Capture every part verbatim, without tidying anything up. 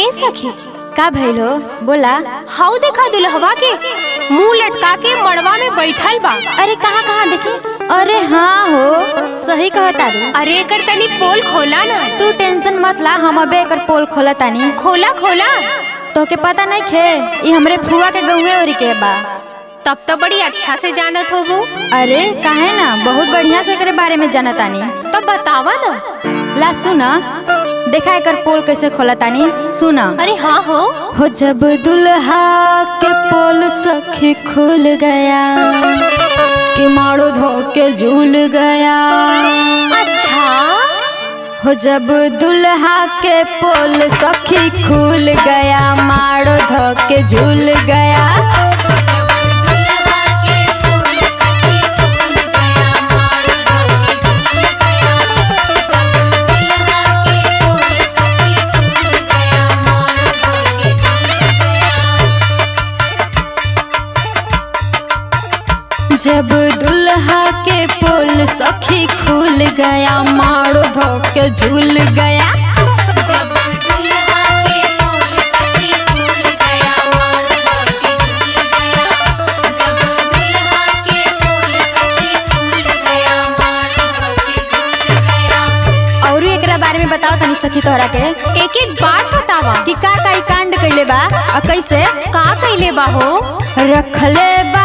ए सखी का भइलो बोला। हाउ देखा दुल्हवा के मुँह लटका के मड़वा में बैठल बा। अरे कहाँ कहाँ देखी? अरे हाँ हो सही कहता। अरे एकर तनी पोल खोला ना। तू टेंशन मत ला, हम अबे एकर पोल खोला तानी। खोला खोला तो के पता नहीं खे, ये हमरे फुआ के गौवे और के बा। तब तो बड़ी अच्छा से जानत हो वो। अरे काहे ना, बहुत बढ़िया से एकरे बारे में जानत आनी। तो बतावा ना। ला सुना, देखा एकर पोल कैसे खोलतानी सुना। अरे हाँ हो हो जब दुल्हा के पोल सखी खुल गया कि मारो धोके झूल गया। अच्छा हो जब दुल्हा के पोल सखी खुल गया मारो धोके झूल गया। जब दुल्हा के पोल सखी खुल गया मारो धोके झूल गया। जब दुल्हा के पोल सखी खुल गया मारो धोके झूल गया। जब दुल्हा के पोल सखी खुल गया मारो धोके झूल गया। और एकरा बारे में बताओ तनी सखी तोहरा के एक एक बात बतावा कि का का कांड कइले बा और कैसे का कइले बा। हो रखले बा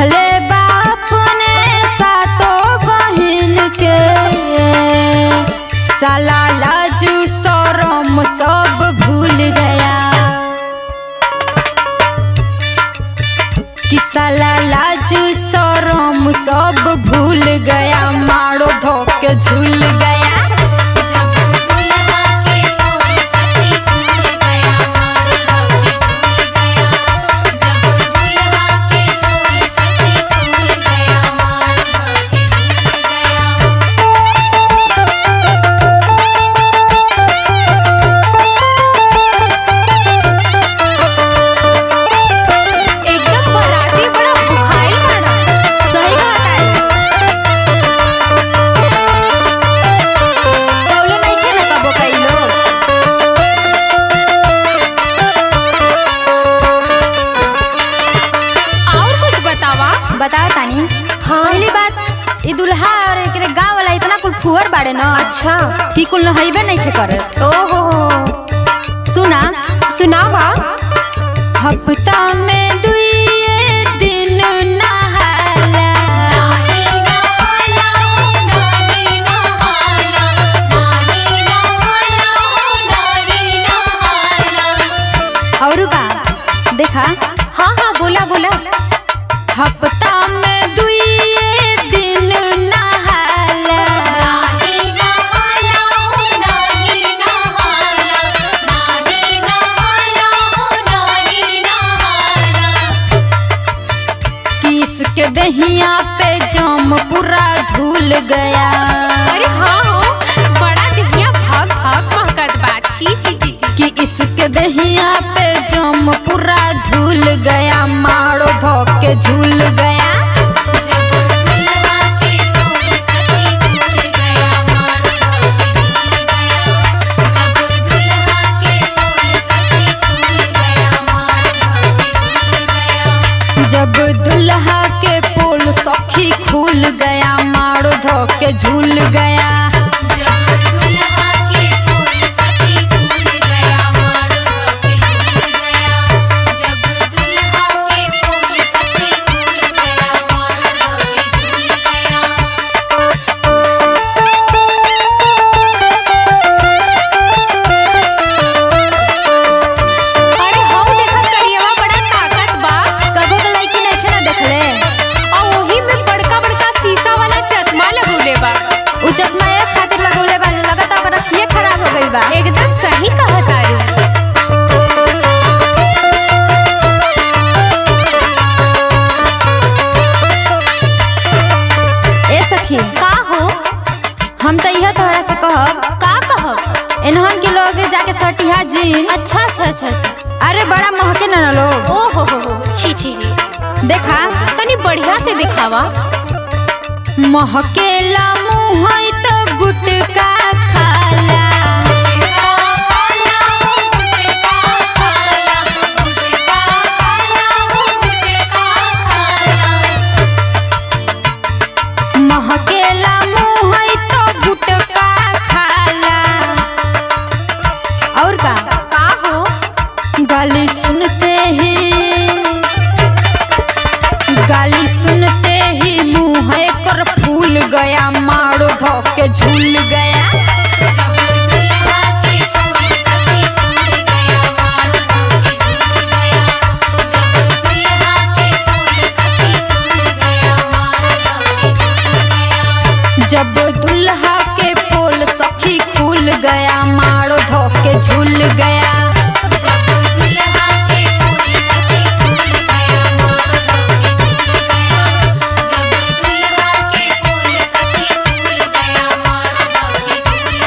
रखले बाप ने सातों बहिन के। साला लाजू शरम सब भूल गया कि साला लाजू शरम सब भूल गया मारो धोके झूल गया। बताओ तानी। हाँ पहली बात ये दुल्हा और एकरे गाँव वाला इतना कुल फुहर बाड़े ना। अच्छा की कुल नहैबे नहीं खे करे। ओहो सुना सुनावा। हफ्ता में दुई दिन नहाला और का देखा। हाँ हाँ बोला बोला। हफ्ता में दुई दिन नहाला नाहीं नहाला नाहीं नहाला नाहीं नहाला नाहीं नहाला। किसके दहिया पे जम पूरा धुल गया। अरे हाँ हो बड़ा दहिया भाग भाग महकत बा। छी छी छी कि इसके दहिया पे जम पूरा धुल गया मारो धोके झूल गया। जब दुल्हा के पोल सखी खुल गया मारो धोके झूल गया। चश्मा एक बढ़िया जीन। अच्छा अच्छा अच्छा अच्छा अरे बड़ा महके ना लो। ओ हो हो हो छी छी देखा तनी बढ़िया से दिखावा। महकेला मुँह तो गुटका खाला। महकेला मुँह तो गुटका खाला। और का का हो गाली सुनते ही गाली सुनते ही मुँह कर फूल गया। मारो धोके झूल गया। जब दुल्हा के पोल सखी खुल गया। मारो धोके झूल गया। जब दुल्हा के पोल सखी खुल गया। मारो धोके झूल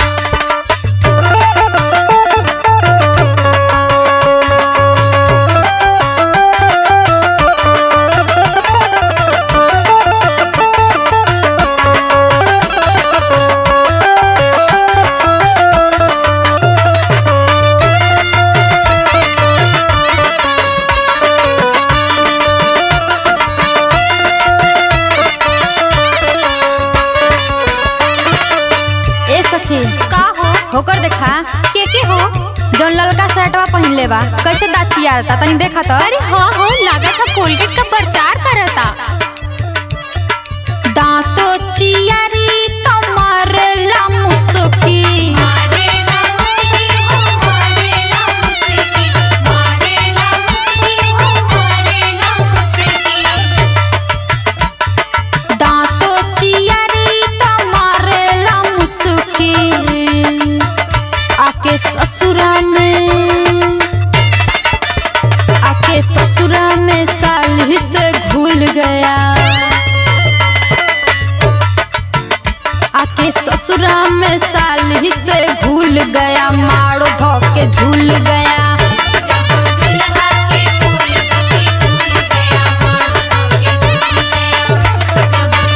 गया। जब दुल्हा के पोल सखी खुल गया। मारो धोके झूल गया। का हो होकर देखा के के हो जौन ललका शर्टवा पहन लेवा कैसे दाचियाता तनी देखा तो। अरे हां हो लागत है कोलगेट का प्रचार करता। दांतो चियारी तो मारला मुसकी। मारेला मुसकी हो मारेला मुसकी। मारेला मुसकी हो मारेला मुसकी। दांतो चियारी तो मारेला मुसकी। आके ससुरा में आके ससुरा में साली से घुल गया। आके ससुरा में साली से घुल गया। मारो धोके झूल गया। जब दुल्हा के पोल सखी खुल गया। मारो धोके झूल गया। जब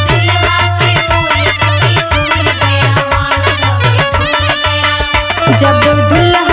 दुल्हा के पोल सखी खुल गया। मारो धोके झूल गया। जब दुल्हा